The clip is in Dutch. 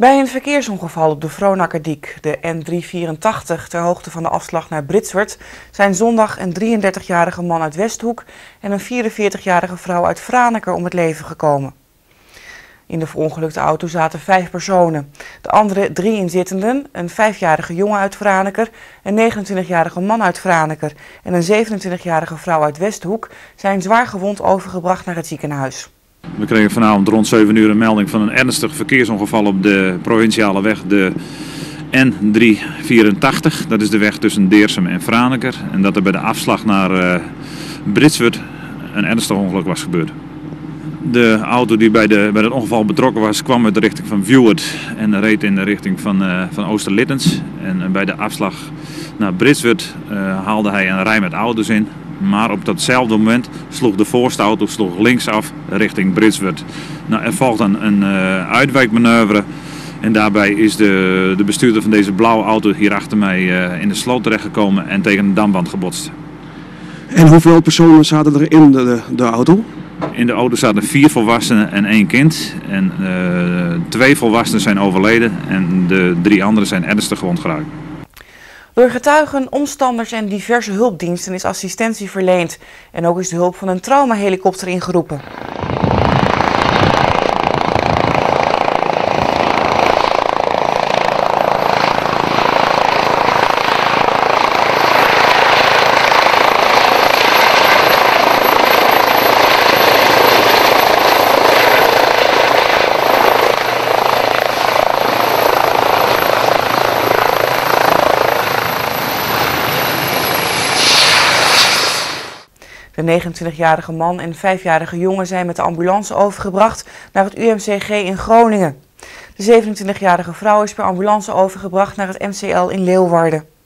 Bij een verkeersongeval op de Froonackerdyk, de N384, ter hoogte van de afslag naar Britswert, zijn zondag een 33-jarige man uit Westhoek en een 44-jarige vrouw uit Franeker om het leven gekomen. In de verongelukte auto zaten 5 personen. De andere 3 inzittenden, een 5-jarige jongen uit Franeker, een 29-jarige man uit Franeker en een 27-jarige vrouw uit Westhoek, zijn zwaar gewond overgebracht naar het ziekenhuis. We kregen vanavond rond 7 uur een melding van een ernstig verkeersongeval op de provinciale weg, de N384. Dat is de weg tussen Deersum en Franeker. En dat er bij de afslag naar Britswert een ernstig ongeluk was gebeurd. De auto die bij het ongeval betrokken was, kwam uit de richting van Leeuwarden en reed in de richting van Oosterlittens. En bij de afslag naar Britswert haalde hij een rij met auto's in. Maar op datzelfde moment sloeg de voorste auto linksaf richting Britswert. Nou, er volgde een uitwijkmanoeuvre en daarbij is de bestuurder van deze blauwe auto hier achter mij in de sloot terechtgekomen en tegen een damband gebotst. En hoeveel personen zaten er in de auto? In de auto zaten 4 volwassenen en 1 kind. En 2 volwassenen zijn overleden en de 3 anderen zijn ernstig gewond geraakt. Door getuigen, omstanders en diverse hulpdiensten is assistentie verleend. En ook is de hulp van een traumahelikopter ingeroepen. De 29-jarige man en 5-jarige jongen zijn met de ambulance overgebracht naar het UMCG in Groningen. De 27-jarige vrouw is per ambulance overgebracht naar het MCL in Leeuwarden.